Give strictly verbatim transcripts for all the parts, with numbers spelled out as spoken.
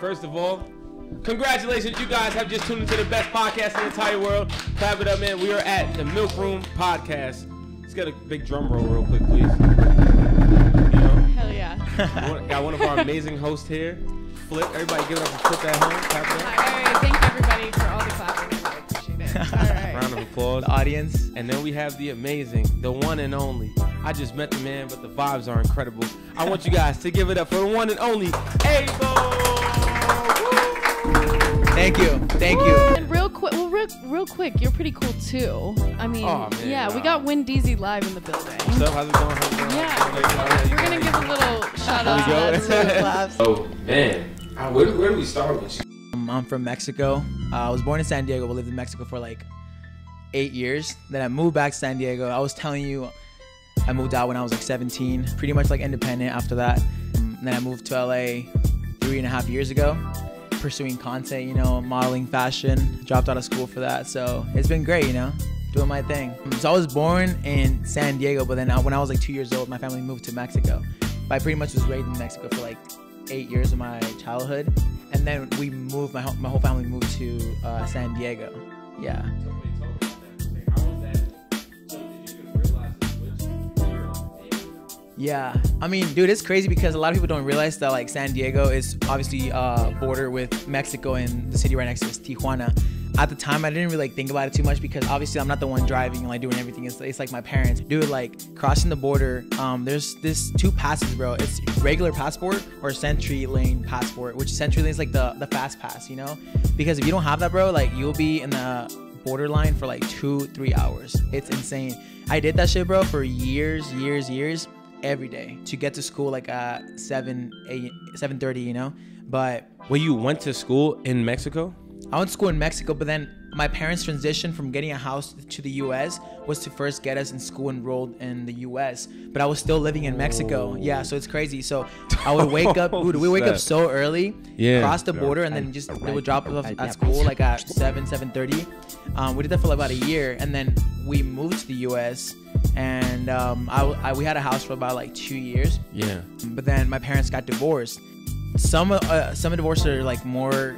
First of all, congratulations. You guys have just tuned into the best podcast in the entire world. Clap it up, man. We are at the Milk Room Podcast. Let's get a big drum roll real quick, please. You know, hell yeah. Got one of our amazing hosts here. Flip. Everybody give it up for Flip at home. Clap it up. All right. Thank everybody for all the clapping. I appreciate it. All right. Round of applause. The audience. And then we have the amazing, the one and only. I just met the man, but the vibes are incredible. I want you guys to give it up for the one and only Abel. Thank you, thank you. And real quick, well, real, real quick, you're pretty cool too. I mean, oh, man, yeah, wow. We got Wendeezy live in the building. What's up? How's it going? How's it going? Yeah, we're gonna give a little shout out to the Oh man, where, where do we start with you? I'm from Mexico. Uh, I was born in San Diego, but lived in Mexico for like eight years. Then I moved back to San Diego. I was telling you, I moved out when I was like seventeen, pretty much like independent after that. And then I moved to L A three and a half years ago. Pursuing content, you know, modeling, fashion. Dropped out of school for that, so it's been great, you know, doing my thing. So I was born in San Diego, but then I, when I was like two years old, my family moved to Mexico. But I pretty much was raised in Mexico for like eight years of my childhood, and then we moved. My whole, my whole family moved to uh, San Diego. Yeah. Yeah, I mean, dude, it's crazy because a lot of people don't realize that like San Diego is obviously uh, border with Mexico, and the city right next to it is Tijuana. At the time, I didn't really like, think about it too much because obviously I'm not the one driving and like doing everything. It's, it's like my parents, dude. Like crossing the border, um, there's this two passes, bro. It's regular passport or SENTRI lane passport, which SENTRI lane is like the the fast pass, you know? Because if you don't have that, bro, like you'll be in the borderline for like two, three hours. It's insane. I did that shit, bro, for years, years, years. Every day to get to school like uh seven, eight, seven thirty, you know. But well, you went to school in Mexico? I went to school in Mexico, but then my parents transitioned from getting a house to the U S was to first get us in school enrolled in the U S, but I was still living in Mexico. Oh. Yeah, so it's crazy. So I would wake up, dude, we wake up so early, yeah, cross the border, and then just they would drop us at school like at seven, seven thirty. Um, we did that for about a year, and then we moved to the U S, and um, I, I, we had a house for about like two years. Yeah. But then my parents got divorced. Some uh, some divorces are like more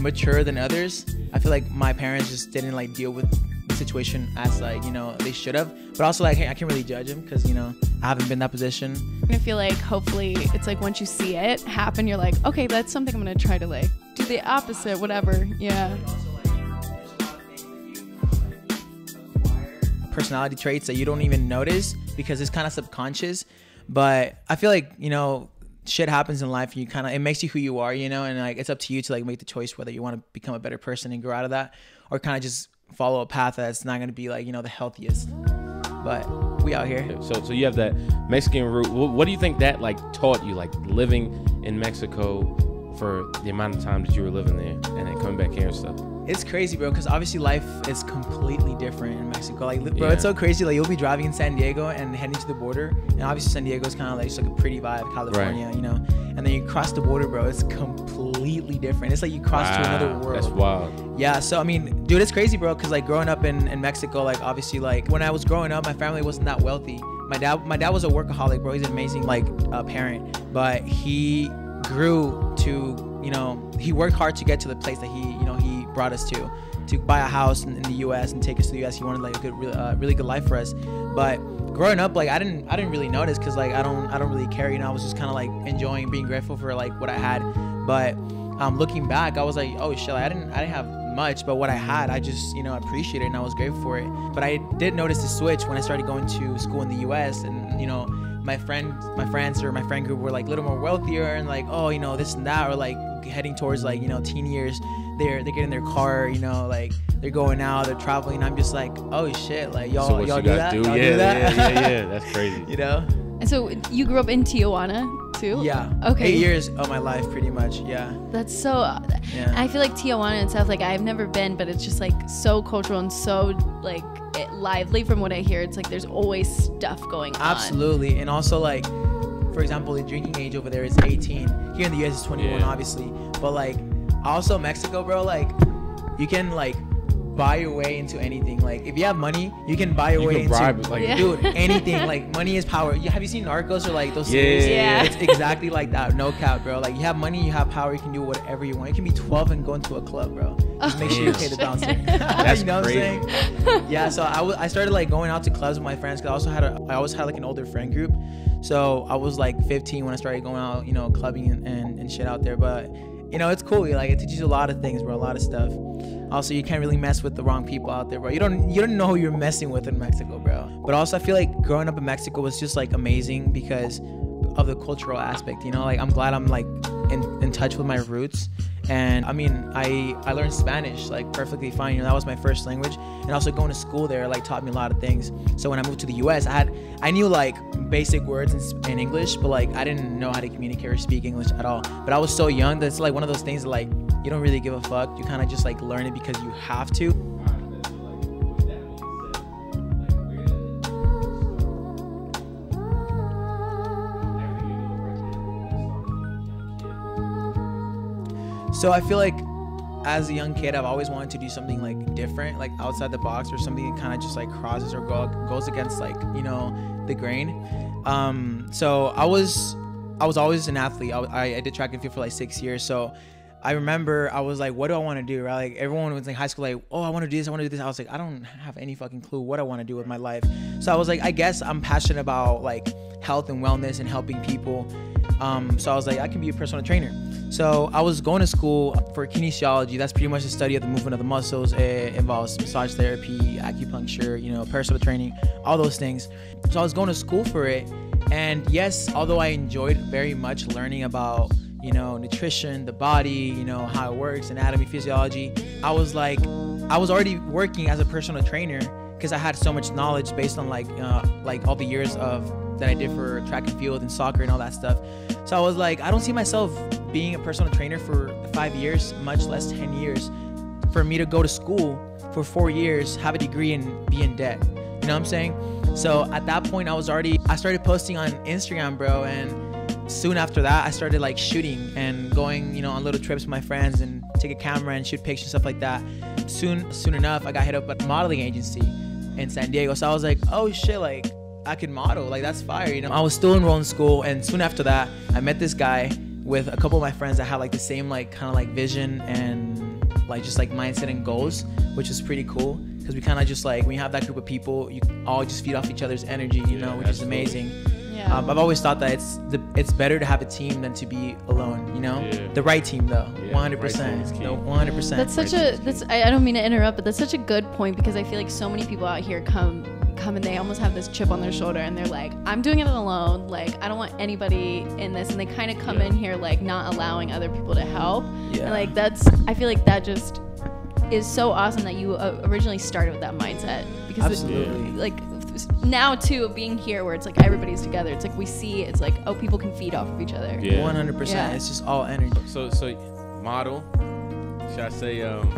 mature than others. I feel like my parents just didn't like deal with the situation as like, you know, they should have. But also like, hey, I can't really judge them because, you know, I haven't been in that position. I feel like hopefully it's like once you see it happen, you're like, okay, that's something I'm gonna try to like do the opposite, whatever. Yeah. Personality traits that you don't even notice because it's kind of subconscious, but I feel like, you know, shit happens in life. You kind of, it makes you who you are, you know, and like it's up to you to like make the choice whether you want to become a better person and grow out of that, or kind of just follow a path that's not going to be like, you know, the healthiest. But we out here. So, so you have that Mexican root. What do you think that like taught you, like living in Mexico for the amount of time that you were living there and then coming back here and stuff? It's crazy, bro, because obviously life is completely different in Mexico. Like, bro, yeah. It's so crazy. Like, you'll be driving in San Diego and heading to the border, and obviously San Diego is kind of like just like a pretty vibe, California, right. You know. And then you cross the border, bro. It's completely different. It's like you cross wow, to another world. That's wild. Yeah. So I mean, dude, it's crazy, bro. Because like growing up in in Mexico, like obviously, like when I was growing up, my family wasn't that wealthy. My dad, my dad was a workaholic, bro. He's an amazing like uh, parent, but he grew to, you know, he worked hard to get to the place that he, you know, he. brought us to to buy a house in, in the U S and take us to the U S He wanted like a good, uh, really good life for us. But growing up, like I didn't, I didn't really notice because like I don't, I don't really care. You know, I was just kind of like enjoying, being grateful for like what I had. But um, looking back, I was like, oh shit, like, I didn't, I didn't have much, but what I had, I just, you know, appreciated and I was grateful for it. But I did notice the switch when I started going to school in the U S and, you know, my friend, my friends or my friend group were like a little more wealthier and like, oh, you know, this and that, or like heading towards like, you know, teen years. They're they get in their car, you know, like they're going out, they're traveling. I'm just like, oh shit, like y'all, so y'all do that? Do? Yeah, do that? yeah, yeah, yeah, that's crazy. You know. And so you grew up in Tijuana too? Yeah. Okay. Eight years of my life, pretty much. Yeah. That's so. Yeah. I feel like Tijuana and stuff. Like I've never been, but it's just like so cultural and so like it, lively from what I hear. It's like there's always stuff going on. Absolutely, and also like, for example, the drinking age over there is eighteen. Here in the U S it's twenty-one, yeah. Obviously, but like. Also Mexico, bro, like you can like buy your way into anything. Like, if you have money, you can buy your you way into bribe, like, yeah. dude, anything. Like, money is power. You, have you seen Narcos or like those yeah. series? Yeah. It's exactly like that. No cap, bro. Like, you have money, you have power, you can do whatever you want. You can be twelve and go into a club, bro. Just oh, make sure you pay the bouncer. That's you know crazy. What I'm saying? Yeah. So I was I started like going out to clubs with my friends because I also had a I always had like an older friend group. So I was like fifteen when I started going out, you know, clubbing and, and, and shit out there. But you know, it's cool. Like, it teaches you a lot of things, bro. A lot of stuff. Also, you can't really mess with the wrong people out there, bro. You don't you don't know who you're messing with in Mexico, bro. But also, I feel like growing up in Mexico was just like amazing because of the cultural aspect. You know, like, I'm glad I'm like in, in touch with my roots. And I mean, I I learned Spanish like perfectly fine. You know, that was my first language. And also going to school there like taught me a lot of things. So when I moved to the U S, I had I knew like basic words in, in English, but like I didn't know how to communicate or speak English at all. But I was so young that it's like one of those things that like you don't really give a fuck. You kind of just like learn it because you have to. So I feel like as a young kid, I've always wanted to do something like different, like outside the box, or something that kind of just like crosses or go, goes against like, you know, the grain. Um, so I was I was always an athlete. I, I did track and field for like six years. So I remember I was like, what do I want to do? Right? Like, everyone was in high school like, oh, I want to do this. I want to do this. I was like, I don't have any fucking clue what I want to do with my life. So I was like, I guess I'm passionate about like health and wellness and helping people. Um, so I was like, I can be a personal trainer. So I was going to school for kinesiology. That's pretty much the study of the movement of the muscles. It involves massage therapy, acupuncture, you know, personal training, all those things. So I was going to school for it. And yes, although I enjoyed very much learning about, you know, nutrition, the body, you know, how it works, anatomy, physiology, I was like, I was already working as a personal trainer because I had so much knowledge based on like, uh, like all the years of that I did for track and field and soccer and all that stuff. So I was like, I don't see myself being a personal trainer for five years, much less ten years, for me to go to school for four years, have a degree and be in debt. You know what I'm saying? So at that point, I was already, I started posting on Instagram, bro. And soon after that, I started like shooting and going, you know, on little trips with my friends and take a camera and shoot pictures, stuff like that. Soon, soon enough, I got hit up at a modeling agency in San Diego. So I was like, oh shit, like, I could model, like that's fire, you know. I was still enrolled in school, and soon after that, I met this guy with a couple of my friends that had like the same like kind of like vision and like just like mindset and goals, which is pretty cool because we kind of just like, when you have that group of people, you all just feed off each other's energy, you know, yeah, which is amazing. Yeah. Um, I've always thought that it's the, it's better to have a team than to be alone, you know. Yeah. The right team though, yeah, one hundred percent. Right, no, one hundred percent. That's such right a. That's I, I don't mean to interrupt, but that's such a good point because I feel like so many people out here come. come and they almost have this chip on their shoulder and they're like, I'm doing it alone, like I don't want anybody in this, and they kind of come yeah. in here like not allowing other people to help. Yeah. And like that's, I feel like that just is so awesome that you uh, originally started with that mindset, because absolutely it, like now too, being here where it's like everybody's together, it's like we see, it's like, oh, people can feed off of each other. Yeah, one hundred percent. Yeah. It's just all energy. So so model, should I say um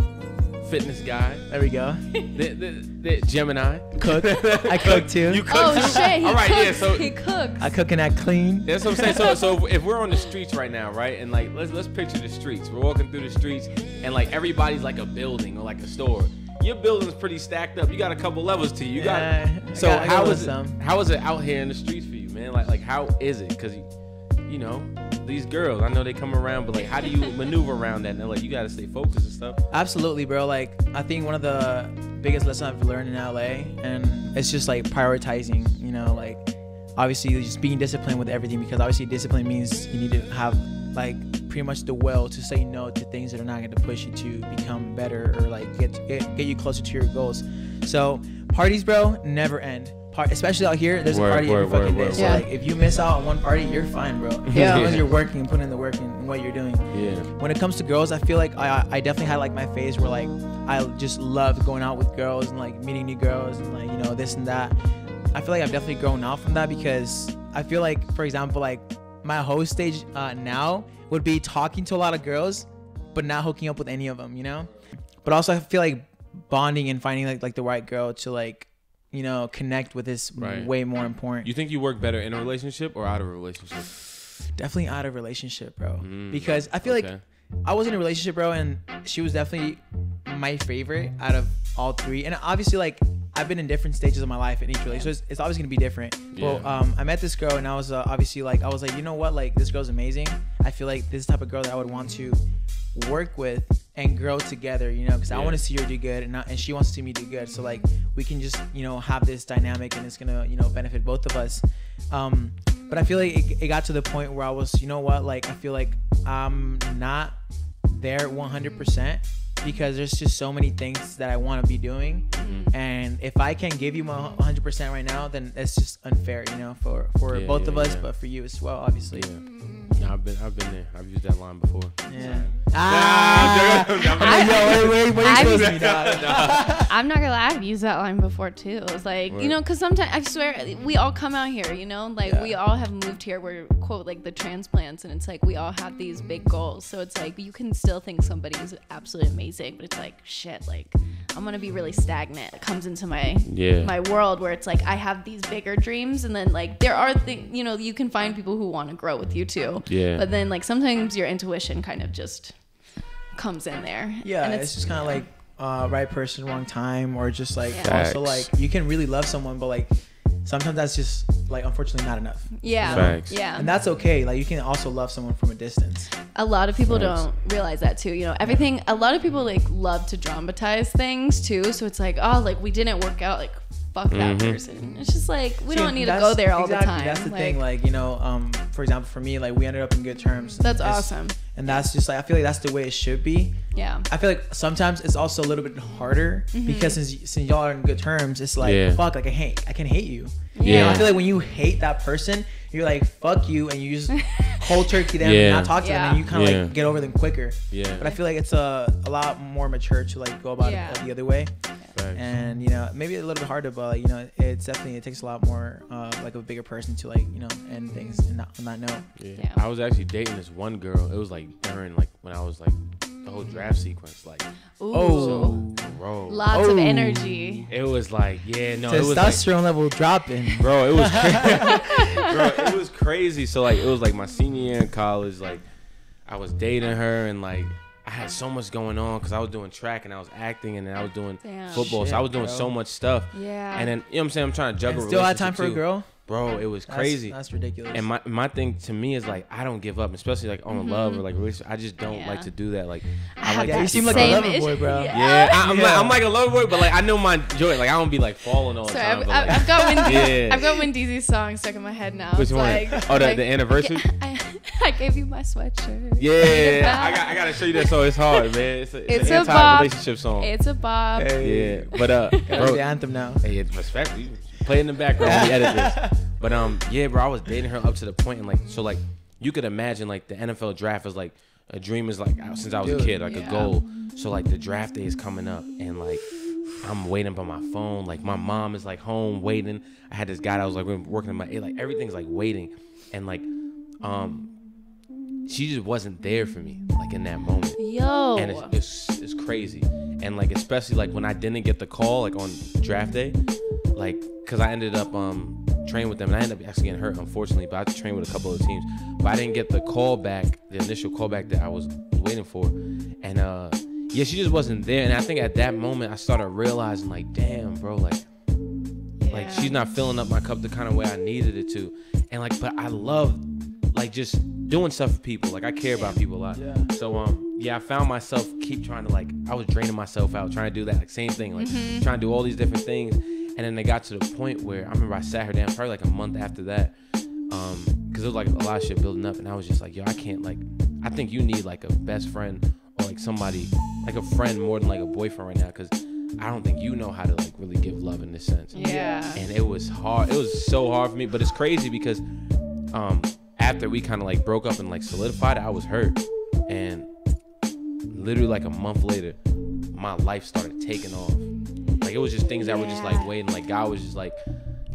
fitness guy. There we go. the, the, the Gemini. Cook. I cook too. You cook oh, too? Shit. He All right, cooks. Yeah, so he cooks. I cook and I clean. That's what I'm saying. So, so if we're on the streets right now, right, and like let's let's picture the streets. We're walking through the streets, and like everybody's like a building or like a store. Your building's pretty stacked up. You got a couple levels to you. You yeah, got. So I got, how I is it? Some. How is it out here in the streets for you, man? Like like how is it? Because you, you know. These girls, I know they come around, but like, how do you maneuver around that? And they're like, you gotta stay focused and stuff. Absolutely, bro. Like, I think one of the biggest lessons I've learned in L A, and it's just like prioritizing, you know, like obviously just being disciplined with everything, because obviously discipline means you need to have like pretty much the will to say no to things that are not gonna push you to become better or like get, get, get you closer to your goals. So parties, bro, never end. Especially out here, there's word, a party word, every word, fucking word, day. So yeah. like, if you miss out on one party, you're fine, bro. Yeah. As long as you're working and putting in the work and what you're doing. Yeah. When it comes to girls, I feel like I, I definitely had like my phase where like I just loved going out with girls and like meeting new girls and like, you know, this and that. I feel like I've definitely grown out from that, because I feel like, for example, like my whole stage uh, now would be talking to a lot of girls, but not hooking up with any of them, you know. But also I feel like bonding and finding like like the right girl to like, you know, connect with is right. way more important. You think you work better in a relationship or out of a relationship? Definitely out of a relationship, bro. Mm, because I feel okay. like I was in a relationship, bro, and she was definitely my favorite out of all three. And obviously, like, I've been in different stages of my life in each relationship, so it's, it's always gonna be different. Yeah. But um, I met this girl, and I was uh, obviously like, I was like, you know what, like, this girl's amazing. I feel like this is the type of girl that I would want to work with and grow together, you know, because yeah. I want to see her do good, and not, and she wants to see me do good. So like, we can just, you know, have this dynamic, and it's gonna, you know, benefit both of us. Um, but I feel like it, it got to the point where I was, you know what, like, I feel like I'm not there one hundred percent. Because there's just so many things that I want to be doing, mm-hmm. and if I can't give you my one hundred percent right now, then it's just unfair, you know, for for yeah, both yeah, of us, yeah. but for you as well, obviously. Yeah. No, I've been I've been there. I've used that line before. Yeah. Ah. I'm not gonna lie. I've used that line before too. It was like, what? You know, because sometimes I swear we all come out here, you know, like yeah. we all have moved here. We're quote like the transplants, and it's like we all have these big goals. So it's like you can still think somebody is absolutely amazing, but it's like shit. Like I'm gonna be really stagnant. It comes into my yeah. my world where it's like I have these bigger dreams, and then like there are things, you know, you can find people who want to grow with you too. Yeah. But then like sometimes your intuition kind of just Just comes in there. Yeah, and it's, it's just kind of yeah. like uh, right person, wrong time, or just like yeah. also like you can really love someone, but like sometimes that's just like unfortunately not enough. Yeah, Facts. yeah, and that's okay. Like you can also love someone from a distance. A lot of people Facts. don't realize that too. You know, everything. A lot of people like love to dramatize things too. So it's like, oh, like we didn't work out. Like fuck that mm-hmm. person. It's just like we See, don't need to go there all exactly, the time. That's the like, thing. Like you know, um, for example, for me, like we ended up in good terms. That's awesome. And that's just like, I feel like that's the way it should be. Yeah. I feel like sometimes it's also a little bit harder mm-hmm. because since, since y'all are in good terms, it's like, yeah. fuck, like I hate, I can hate you. Yeah. You know, I feel like when you hate that person, you're like, fuck you. And you just cold turkey them yeah. and not talk to yeah. them. And you kind of yeah. like get over them quicker. Yeah. But I feel like it's a, a lot more mature to like go about yeah. it the other way. Right. And, you know, maybe a little bit harder, but, like, you know, it's definitely, it takes a lot more, uh, like, a bigger person to, like, you know, end things and not, not know. Yeah. yeah. I was actually dating this one girl. It was, like, during, like, when I was, like, the whole draft sequence. Like, Ooh. oh, bro. Lots oh. of energy. It was, like, yeah, no, it was, testosterone like, level dropping. Bro, it was crazy. Bro, it was crazy. So, like, it was, like, my senior year in college, like, I was dating her and, like, I had so much going on because I was doing track and I was acting and then I was doing Damn, football. Shit, so I was doing bro. so much stuff. Yeah. And then, you know what I'm saying? I'm trying to juggle relationships. Still had time for too. a girl? Bro, it was crazy. That's, that's ridiculous. And my, my thing to me is like, I don't give up, especially like on mm-hmm. love or like relationship. I just don't yeah. like to do that. Like, I, I like yeah, you seem like a lover boy, bro. Yeah, yeah, I, I'm, yeah. Like, I'm like a lover boy, but like I know my joy. Like I don't be like falling all the time. I've, I've, like, I've got Wendeezy. yeah. I've got Wendeezy's song stuck in my head now. Which one? Like, oh, the, like, the anniversary. I, I gave you my sweatshirt. Yeah, I got I gotta show you that song. It's hard, man. It's, a, it's, it's an a anti bob. relationship song. It's a bob. Hey. Yeah, but uh, bro, the anthem now. Hey, it's respect. Play in the background. We edit this. But um, yeah, bro, I was dating her up to the point, and like, so like, you could imagine like the N F L draft is like a dream is like since I was Dude, a kid, like yeah. a goal. So like the draft day is coming up, and like I'm waiting by my phone. Like my mom is like home waiting. I had this guy that was like working in my like everything's like waiting, and like um, she just wasn't there for me like in that moment. Yo, and it's it's, it's crazy, and like especially like when I didn't get the call like on draft day, like. Because I ended up um, training with them. And I ended up actually getting hurt, unfortunately. But I trained with a couple of teams. But I didn't get the call back, the initial call back that I was waiting for. And, uh, yeah, she just wasn't there. And I think at that moment, I started realizing, like, damn, bro. Like, yeah. like she's not filling up my cup the kind of way I needed it to. And, like, but I love, like, just doing stuff for people. Like, I care about people a lot. Yeah. So, um, yeah, I found myself keep trying to, like, I was draining myself out, trying to do that like, same thing. Like, mm-hmm. trying to do all these different things. And then they got to the point where I remember I sat her down probably like a month after that um, because it was like a lot of shit building up. And I was just like, yo, I can't like, I think you need like a best friend or like somebody, like a friend more than like a boyfriend right now because I don't think you know how to like really give love in this sense. Yeah. And it was hard. It was so hard for me. But it's crazy because um, after we kind of like broke up and like solidified, I was hurt. And literally like a month later, my life started taking off. Like, it was just things that yeah. were just, like, waiting. Like, God was just, like,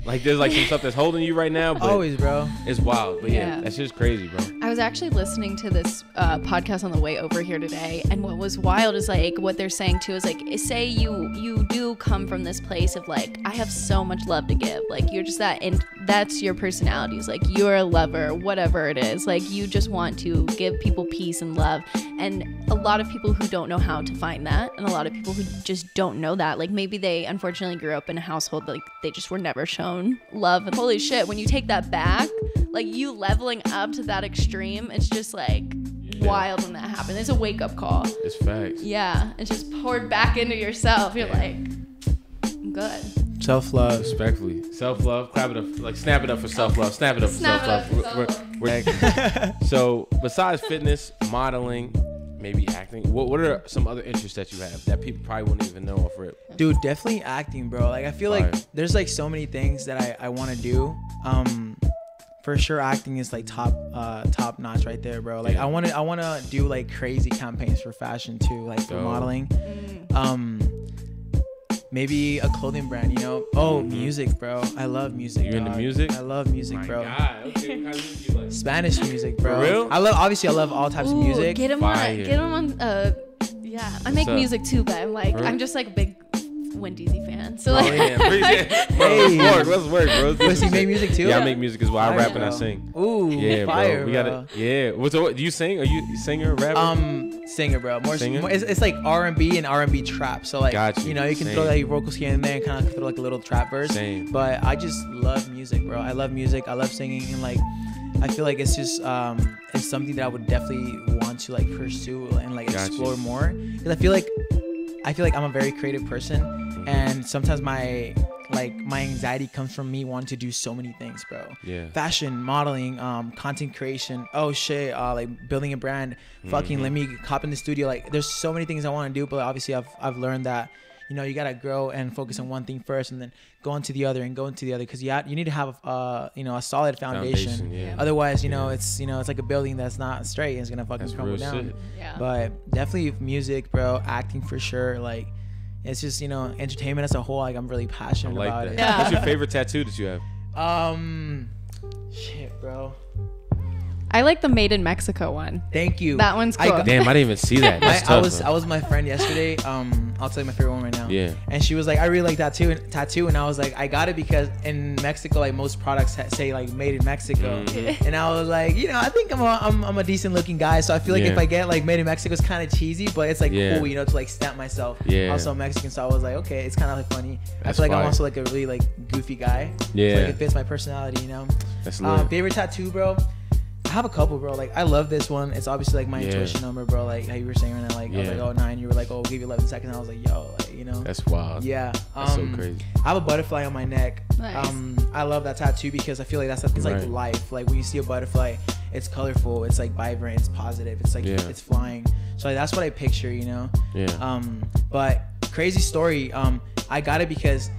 Like there's like some stuff that's holding you right now. But always, bro. It's wild. But yeah, yeah, that's just crazy, bro. I was actually listening to this uh, podcast on the way over here today, and what was wild is like what they're saying too is like, say you you do come from this place of like, I have so much love to give. Like you're just that, and that's your personality. It's like you're a lover, whatever it is. Like you just want to give people peace and love. And a lot of people who don't know how to find that, and a lot of people who just don't know that, like maybe they unfortunately grew up in a household that, like they just were never shown love. And holy shit, when you take that back, like you leveling up to that extreme, it's just like yeah. wild when that happens. It's a wake up call. It's facts. Yeah, it's just poured back into yourself. You're yeah. like, I'm good. Self love, respectfully. Self love. Clap it up, like snap it up for self love. Snap it up for snap self love. We're, we're, we're so besides fitness, modeling, maybe acting, what what are some other interests that you have that people probably wouldn't even know of? It dude, definitely acting, bro. Like I feel like right. there's like so many things that i i want to do. Um for sure acting is like top uh top notch right there, bro. Like yeah. i want to i want to do like crazy campaigns for fashion too, like for so. modeling. mm. Um maybe a clothing brand, you know. Oh, mm-hmm. music, bro. I love music. You're dog. into music? I love music, My bro. God. Okay, what kind of music do you like? Spanish music, bro. For real? I love. Obviously, I love all types Ooh, of music. Get him Fire. on. Get him on. Uh, yeah, What's I make up? music too, but I'm like, For I'm just like a big Wendeezy fan. So like, oh yeah, let's work, let's work, bro. Does he make music too? Yeah, I make music as well. Fire, I rap bro. and I sing. Ooh, yeah, fire, bro. We gotta, yeah. What's so, do you sing? Are you singer, rapper? Um, singer, bro. More, singer? more it's, it's like R and B and R and B trap. So like, Got you. you know, you can Same. throw like vocals here and there and kind of throw like a little trap verse. Same. But I just love music, bro. I love music. I love singing, and like, I feel like it's just um, it's something that I would definitely want to like pursue and like Got explore you. more, because I feel like. I feel like I'm a very creative person, and sometimes my like my anxiety comes from me wanting to do so many things, bro. Yeah. Fashion, modeling, um, content creation. Oh shit, uh, like building a brand. Mm-hmm. Fucking let me hop in the studio. Like, there's so many things I want to do, but obviously I've I've learned that, you know, you gotta grow and focus on one thing first, and then go into the other and go into the other, because you ha you need to have a, uh, you know, a solid foundation. foundation yeah. Otherwise, you yeah. know, it's you know it's like a building that's not straight, and it's gonna fucking that's crumble down. Yeah. But definitely music, bro, acting for sure. Like, it's just, you know, entertainment as a whole. Like, I'm really passionate I like about that. it. Yeah. What's your favorite tattoo that you have? Um, shit, bro. I like the Made in Mexico one. Thank you. That one's cool. I, Damn, I didn't even see that. I, tough, I was, man. I was with my friend yesterday. Um, I'll tell you my favorite one right now. Yeah. And she was like, I really like that too, and, tattoo. And I was like, I got it because in Mexico, like most products say like Made in Mexico. Mm-hmm. And I was like, you know, I think I'm a, I'm, I'm a decent looking guy, so I feel like yeah. if I get like Made in Mexico, it's kind of cheesy, but it's like yeah. cool, you know, to like stamp myself. Yeah. Also Mexican, so I was like, okay, it's kind of like funny. That's I feel like fire. I'm also like a really like goofy guy. Yeah. So like, it fits my personality, you know. That's uh, favorite tattoo, bro. I have a couple, bro. Like, I love this one. It's obviously like my yeah. intuition number, bro. Like how you were saying right now, like yeah. I was like, oh nine, you were like, oh, we'll give you eleven seconds. I was like, yo, like, you know. That's wild. Yeah. That's um, so crazy. I have a butterfly on my neck. Nice. Um, I love that tattoo because I feel like that's it's right. like life. Like when you see a butterfly, it's colorful, it's like vibrant, it's positive, it's like yeah. it's flying. So like, that's what I picture, you know. Yeah. Um, but crazy story. Um, I got it because.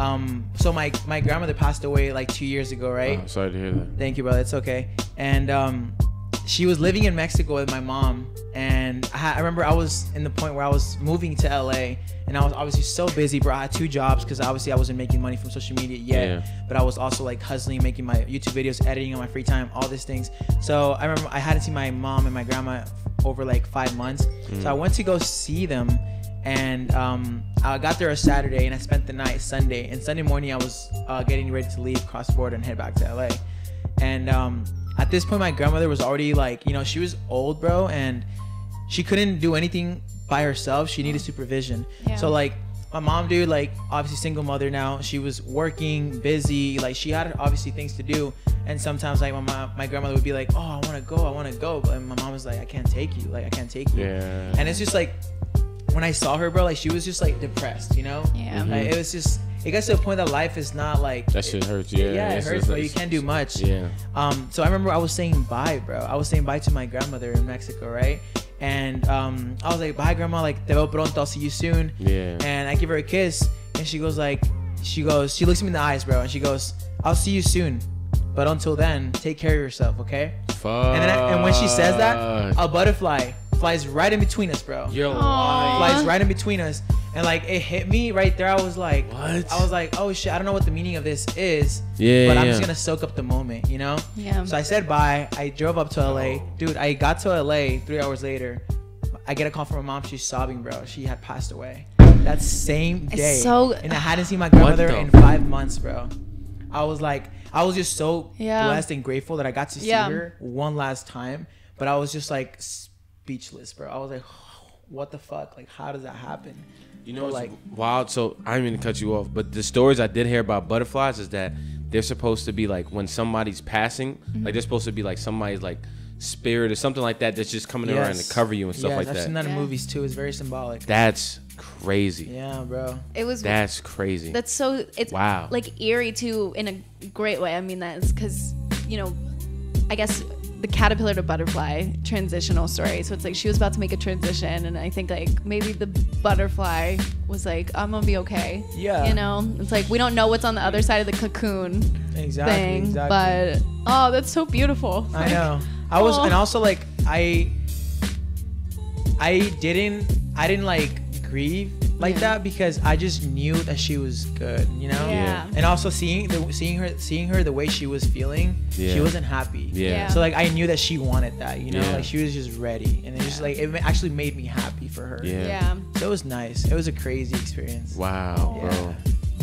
Um, so my, my grandmother passed away like two years ago, right? Oh, sorry to hear that. Thank you, brother. It's okay. And um, she was living in Mexico with my mom. And I, I remember I was in the point where I was moving to L A, and I was obviously so busy, bro. I had two jobs because obviously I wasn't making money from social media yet, yeah. but I was also like hustling, making my YouTube videos, editing on my free time, all these things. So I remember I hadn't seen my mom and my grandma over like five months. Mm. So I went to go see them. And um, I got there a Saturday, and I spent the night Sunday. And Sunday morning, I was uh, getting ready to leave, cross the border, and head back to L A. And um, at this point, my grandmother was already like, you know, she was old, bro, and she couldn't do anything by herself. She needed supervision. Yeah. So like, my mom, dude, like obviously single mother now. She was working, busy. Like she had obviously things to do. And sometimes like my mom, my grandmother would be like, oh, I want to go, I want to go. But my mom was like, I can't take you. Like I can't take you. Yeah. And it's just like. When I saw her, bro, like she was just like depressed, you know. Yeah. Mm-hmm. Like, it was just, it got to the point that life is not like that. Shit hurts, yeah. Yeah, it hurts, but you can't do much. Yeah. Um. So I remember I was saying bye, bro. I was saying bye to my grandmother in Mexico, right? And um, I was like, bye, grandma. Like, te veo pronto. I'll see you soon. Yeah. And I give her a kiss, and she goes like, she goes, she looks me in the eyes, bro, and she goes, I'll see you soon, but until then, take care of yourself, okay? Fuck. And then I, and when she says that, a butterfly flies right in between us, bro. You're lying. Flies right in between us. And like it hit me right there. I was like, what? I was like, oh shit, I don't know what the meaning of this is. Yeah. But I'm yeah. just gonna soak up the moment, you know? Yeah. So I said bye. I drove up to L A. Dude, I got to L A three hours later. I get a call from my mom. She's sobbing, bro. She had passed away that same day. It's so, and I hadn't seen my grandmother in five months, bro. I was like, I was just so yeah. blessed and grateful that I got to see yeah. her one last time. But I was just like speechless, bro. I was like, oh, what the fuck? Like, how does that happen? You know, like wild. So I didn't mean to cut you off, but the stories I did hear about butterflies is that they're supposed to be like when somebody's passing, mm-hmm. like they're supposed to be like somebody's like spirit or something like that that's just coming yes. around to cover you and stuff yes, like that. I've seen that in yeah. movies too. It's very symbolic. That's crazy. Yeah, bro. It was. That's crazy. That's so. It's wow. like eerie too in a great way. I mean, that's because you know, I guess the caterpillar to butterfly transitional story. So it's like she was about to make a transition, and I think like maybe the butterfly was like, "I'm gonna be okay." Yeah. You know, it's like we don't know what's on the other side of the cocoon. Exactly. Thing, exactly. But oh, that's so beautiful. I like, know. I was, oh. and also like I, I didn't, I didn't like grieve like yeah. that because I just knew that she was good, you know. Yeah. And also seeing the seeing her seeing her the way she was feeling, yeah. she wasn't happy. Yeah. yeah. So like I knew that she wanted that, you know, yeah. like she was just ready, and it yeah. just like it actually made me happy for her. Yeah. yeah. So it was nice. It was a crazy experience. Wow, yeah. bro.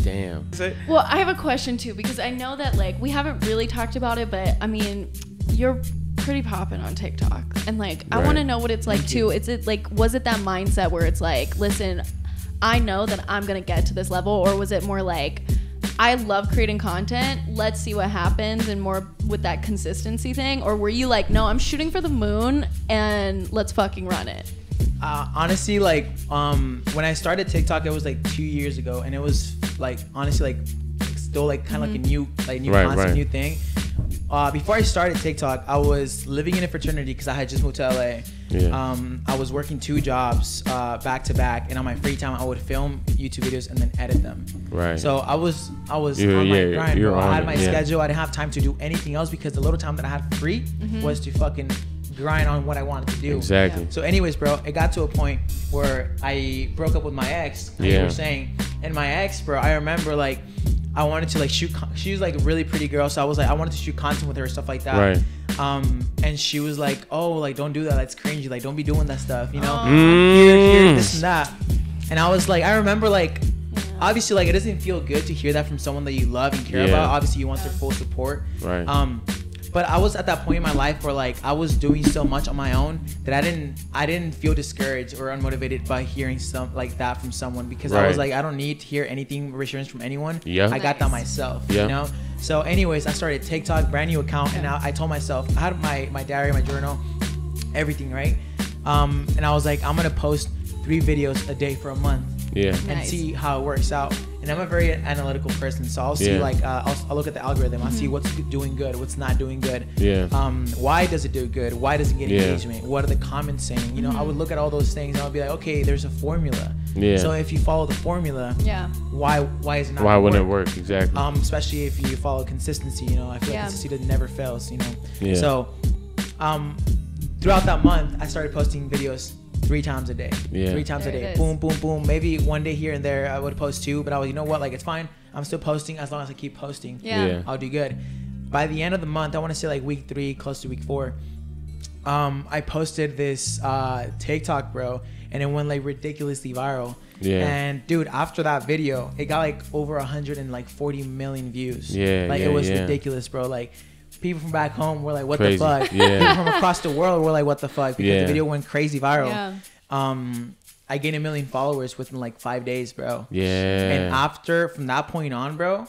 Damn. Well, I have a question too because I know that like we haven't really talked about it, but I mean, you're pretty popping on TikTok and like right. I want to know what it's like too. Is it like, was it that mindset where it's like, listen, I know that I'm gonna get to this level, or was it more like, I love creating content, let's see what happens, and more with that consistency thing? Or were you like, no, I'm shooting for the moon and let's fucking run it? Uh, honestly, like um when I started TikTok, it was like two years ago, and it was like honestly like still like kind of mm-hmm. like a new like new right, concept, right. new thing. Uh, before I started TikTok, I was living in a fraternity because I had just moved to L A. Yeah. Um, I was working two jobs uh, back to back, and on my free time, I would film YouTube videos and then edit them. Right. So I was, I was you're, on my yeah, grind. Bro. On I had my it, yeah. schedule. I didn't have time to do anything else because the little time that I had free mm-hmm. was to fucking grind on what I wanted to do. Exactly. Yeah. So, anyways, bro, it got to a point where I broke up with my ex. Like yeah. you were saying, and my ex, bro, I remember like. I wanted to like shoot, con- she was like a really pretty girl. So I was like, I wanted to shoot content with her, stuff like that. Right. Um, and she was like, oh, like, don't do that. That's cringy. Like, don't be doing that stuff, you know? Oh. Mm. Here, here, this and that. And I was like, I remember like, obviously like it doesn't feel good to hear that from someone that you love and care yeah. about. Obviously you want their full support. Right. Um, but I was at that point in my life where like I was doing so much on my own that I didn't I didn't feel discouraged or unmotivated by hearing some like that from someone because right. I was like, I don't need to hear anything reassurance from anyone. Yeah. I nice. got that myself. Yeah. You know? So anyways, I started a TikTok, brand new account, yeah. and I, I told myself, I had my, my diary, my journal, everything, right? Um, and I was like, I'm gonna post three videos a day for a month. Yeah. And nice. see how it works out. And I'm a very analytical person, so I'll see yeah. like uh, I'll, I'll look at the algorithm. I'll mm-hmm. see what's doing good, what's not doing good. Yeah. Um, why does it do good? Why does it get yeah. engagement? What are the comments saying? You know, mm-hmm. I would look at all those things and I'll be like, okay, there's a formula. Yeah. So if you follow the formula, yeah. Why why is it not? Why wouldn't it work? Exactly. Um, especially if you follow consistency. You know, I feel yeah. like consistency never fails. You know. Yeah. So, um, throughout that month, I started posting videos. Three times a day. Yeah. Three times there a day. Boom, boom, boom. Maybe one day here and there I would post two, but I was, you know what? Like, it's fine. I'm still posting as long as I keep posting. Yeah. yeah. I'll do good. By the end of the month, I want to say like week three, close to week four, um, I posted this uh, TikTok, bro, and it went like ridiculously viral. Yeah. And dude, after that video, it got like over one hundred forty million views. Yeah. Like, yeah, it was yeah. ridiculous, bro. Like, people from back home were like, what crazy. the fuck? Yeah. People from across the world were like, what the fuck? Because yeah. the video went crazy viral. Yeah. Um, I gained a million followers within like five days, bro. Yeah. And after, from that point on, bro,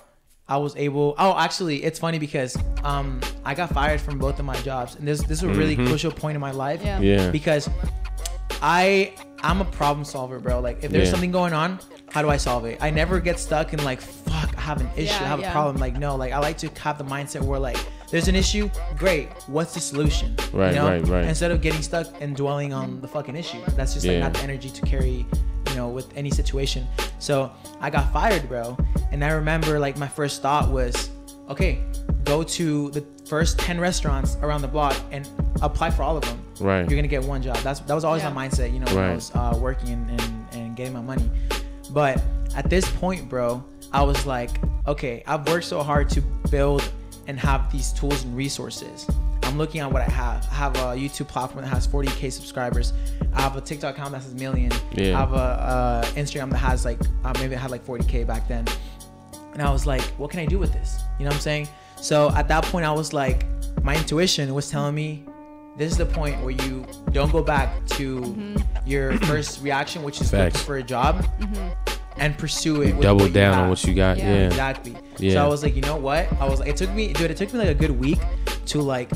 I was able... Oh, actually, it's funny because um, I got fired from both of my jobs. And this, this is a really mm-hmm. crucial point in my life. Yeah. yeah. Because I... I'm a problem solver, bro. Like, if there's yeah. something going on, how do I solve it? I never get stuck in like, fuck, I have an issue, yeah, I have yeah. a problem. Like, no, like I like to have the mindset where like, there's an issue, great, what's the solution? Right, you know? right, right. Instead of getting stuck and dwelling on the fucking issue. That's just yeah. like not the energy to carry, you know, with any situation. So I got fired, bro. And I remember like my first thought was, okay, go to the first ten restaurants around the block and apply for all of them. Right. You're gonna get one job. That's that was always yeah. my mindset, you know, when right. I was uh, working and, and, and getting my money. But at this point, bro, I was like, okay, I've worked so hard to build and have these tools and resources. I'm looking at what I have. I have a YouTube platform that has forty K subscribers. I have a TikTok account that has a million. Yeah. I have a uh, Instagram that has like, uh, maybe I had like forty K back then. And I was like, what can I do with this? You know what I'm saying? So at that point, I was like, my intuition was telling me, this is the point where you don't go back to mm-hmm. your first reaction, which is looking for a job, mm-hmm. and pursue it. With double down on what you got. Yeah, yeah. Exactly. Yeah. So I was like, you know what? I was like, it took me, dude, it took me like a good week to like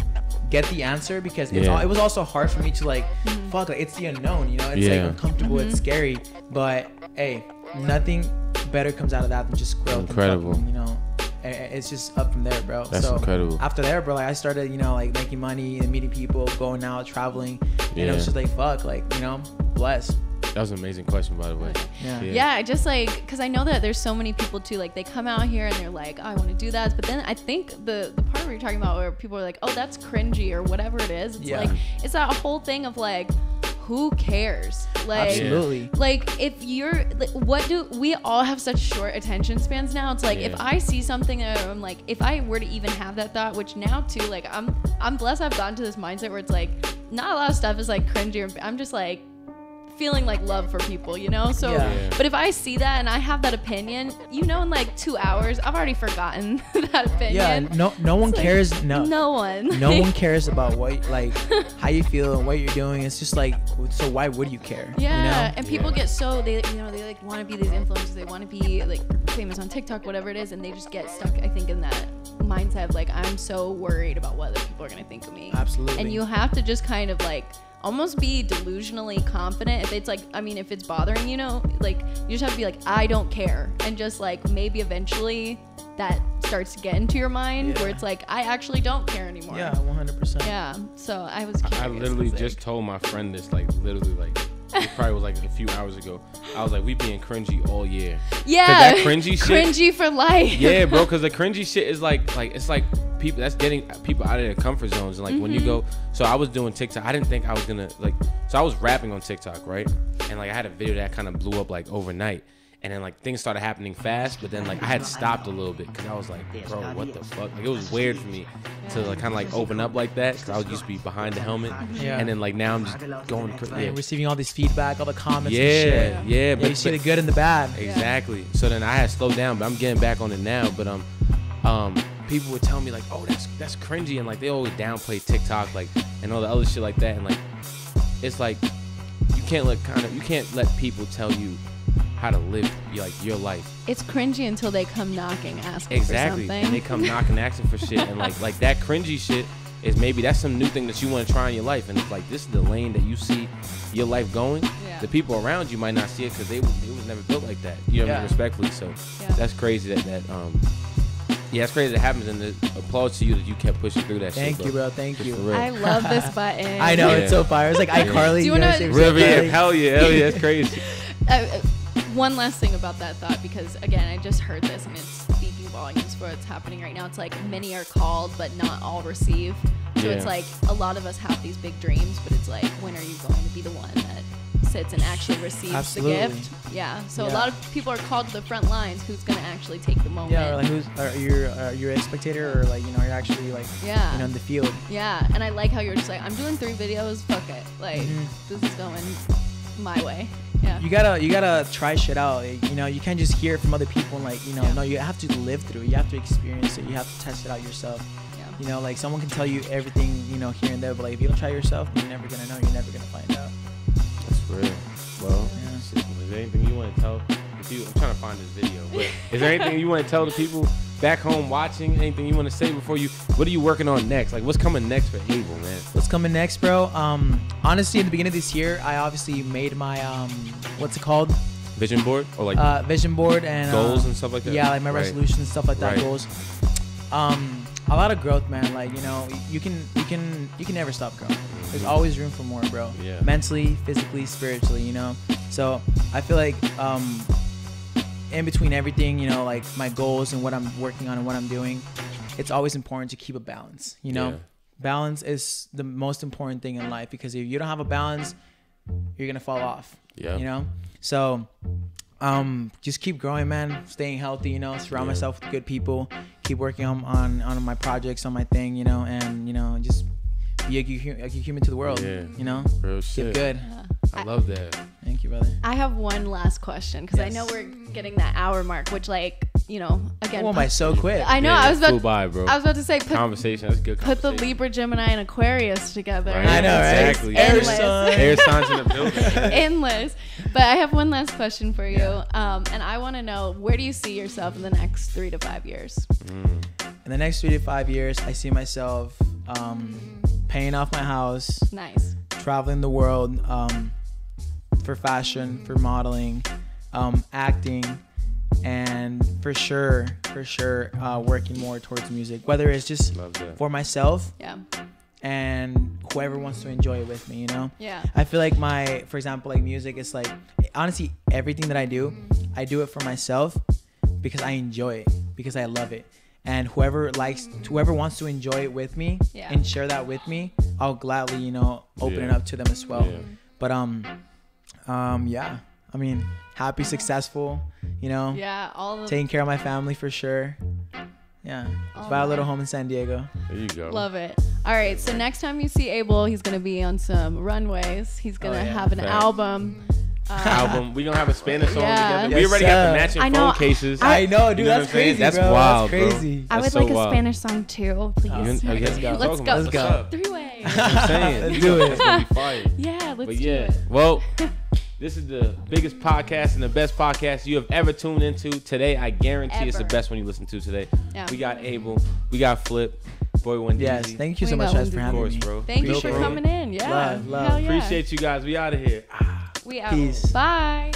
get the answer, because it's yeah. all, it was also hard for me to like, mm-hmm. fuck, like, it's the unknown, you know? It's yeah. like uncomfortable, mm-hmm. it's scary, but hey, nothing better comes out of that than just growth. Incredible. And fucking, you know? It's just up from there, bro. That's so incredible. After there, bro, like I started, you know, like making money and meeting people, going out, traveling, and yeah. it was just like, fuck, like, you know, blessed. That was an amazing question, by the way. Yeah, yeah. yeah I just like, because I know that there's so many people too, like they come out here and they're like, oh, I want to do that, but then I think the the part we were talking about where people are like, oh, that's cringy or whatever it is, it's yeah. like it's that whole thing of like, who cares? Like, absolutely. Like, if you're, like, what do we all have such short attention spans now? It's like yeah. if I see something, I'm like, if I were to even have that thought, which now too, like, I'm, I'm blessed. I've gotten to this mindset where it's like, not a lot of stuff is like cringy. Or, I'm just like feeling like love for people, you know. So, yeah. Yeah. but if I see that and I have that opinion, you know, in like two hours, I've already forgotten that opinion. Yeah. No, no one it's cares. Like, no. No one. No one cares about what, like, how you feel and what you're doing. It's just like, so why would you care? Yeah, you know? And people yeah. get so, they, you know, they like want to be these influencers, they want to be like famous on TikTok, whatever it is, and they just get stuck, I think, in that mindset of like, I'm so worried about what other people are going to think of me. Absolutely. And you have to just kind of like almost be delusionally confident. If it's like, I mean, if it's bothering, you know, like you just have to be like, I don't care, and just like maybe eventually that starts to get into your mind yeah. where it's like, I actually don't care anymore. Yeah, one hundred percent. Yeah. So I was curious. I literally just like, told my friend this, like literally like it probably was like a few hours ago. I was like, we being cringy all year. Yeah. That cringy shit. Cringy for life. Yeah, bro. Because the cringy shit is like, like it's like people. That's getting people out of their comfort zones. And like mm-hmm. when you go, so I was doing TikTok. I didn't think I was gonna like. So I was rapping on TikTok, right? And like I had a video that kind of blew up like overnight. And then like things started happening fast, but then like I had stopped a little bit because I was like, bro, what the fuck? Like it was weird for me to like kind of like open up like that because I was used to be behind the helmet, yeah. and then like now I'm just going crazy, yeah. receiving all this feedback, all the comments, yeah, and shit. yeah, yeah. But, you see but, the good and the bad, exactly. So then I had slowed down, but I'm getting back on it now. But um, um, people would tell me like, oh, that's that's cringy, and like they always downplay TikTok, like and all the other shit like that, and like it's like you can't let kind of you can't let people tell you how to live like your life. It's cringy until they come knocking asking exactly. for something. Exactly. And they come knocking asking for shit, and like like that cringy shit is maybe that's some new thing that you want to try in your life, and it's like this is the lane that you see your life going. Yeah. The people around you might not see it because they it was never built like that. You know what I mean? Respectfully. So yeah. that's crazy that that um yeah, it's crazy that it happens, and the applause to you that you kept pushing through that Thank shit. Thank you, bro. Thank you. I love this button. I know yeah. it's so fire. It's like iCarly. Do you, you know, know really? Yeah, hell yeah, hell yeah, it's crazy. uh, One last thing about that thought, because again, I just heard this and it's speaking volumes for what's happening right now. It's like many are called, but not all receive. So yeah. it's like a lot of us have these big dreams, but it's like, when are you going to be the one that sits and actually receives Absolutely. the gift? Yeah. So yeah. a lot of people are called to the front lines. Who's going to actually take the moment? Yeah. Or like who's are you? Are you a spectator, or like you know you're actually like yeah. you know in the field? Yeah. And I like how you're just like, I'm doing three videos. Fuck it. Like mm-hmm. this is going my way. Yeah. You gotta you gotta try shit out. You know, you can't just hear it from other people and like, you know, yeah. no, you have to live through it. You have to experience it. You have to test it out yourself. Yeah. You know, like someone can tell you everything, you know, here and there, but like if you don't try yourself, you're never gonna know, you're never gonna find out. That's real. Well, yeah. is there anything you wanna tell if you I'm trying to find this video, but is there anything you wanna tell the people back home watching? Anything you wanna say before you what are you working on next? Like what's coming next for Abel, man? What's coming next, bro? Um honestly, at the beginning of this year, I obviously made my um what's it called? Vision board? Or like uh vision board and goals uh, and stuff like that. Yeah, like my right. resolutions, stuff like that, right. goals. Um a lot of growth, man. Like, you know, you can you can you can never stop growing. There's always room for more, bro. Yeah. Mentally, physically, spiritually, you know. So I feel like um in between everything, you know, like my goals and what I'm working on and what I'm doing, it's always important to keep a balance, you know? Yeah. Balance is the most important thing in life, because if you don't have a balance, you're going to fall off, yeah. you know? So um, just keep growing, man. Staying healthy, you know, surround yeah. myself with good people. Keep working on, on, on my projects, on my thing, you know, and, you know, just be a good, a good human to the world, yeah. you know? Real shit. Get good. Yeah. I, I love that. Thank you, brother. I have one last question, because yes. I know we're getting that hour mark, which, like, you know, again. Oh, my, so quick. I know. Yeah, I was about. By, bro. I was about to say. Put, conversation. That's good. Conversation. Put the Libra, Gemini, and Aquarius together. Right. I know, right? Exactly. Air signs. Air signs in the building. Endless. But I have one last question for you, yeah. um, and I want to know, where do you see yourself in the next three to five years? Mm. In the next three to five years, I see myself um, paying off my house. Nice. Traveling the world. Um, for fashion, for modeling, um, acting, and for sure, for sure, uh, working more towards music, whether it's just for myself yeah. and whoever wants to enjoy it with me, you know? Yeah. I feel like my, for example, like music, it's like, honestly, everything that I do, I do it for myself because I enjoy it, because I love it. And whoever likes, whoever wants to enjoy it with me yeah. and share that with me, I'll gladly, you know, open yeah. it up to them as well. Yeah. But, um, um, yeah, I mean, happy, successful, you know, yeah, all taking care of my family for sure. Yeah. Just buy a little home in San Diego. There you go. Love it. All right. So next time you see Abel, he's going to be on some runways. He's going to oh, yeah. have an Fair. album. Uh, album. We're going to have a Spanish song yeah. together. Yes, we already sir. have the matching I know, phone cases. I, I know, dude. You know that's crazy, that's bro. Wild, that's crazy. Bro. That's I would so like a wild. Spanish song, too, please. Oh, let's, go. let's go. Let's go. Three-way. I'm saying. Let's do it. It's going to be fire. Yeah, let's but do yeah. it. Well, this is the biggest podcast and the best podcast you have ever tuned into today. I guarantee ever. It's the best one you listen to today. Yeah. We got Abel. We got Flyp. Boy Wendeezy. Yes, thank you so we much, guys, for having course, me. Bro. Thank Appreciate you for coming in. Yeah. Love, love. Appreciate you guys. We out of here. We out. Peace. Bye.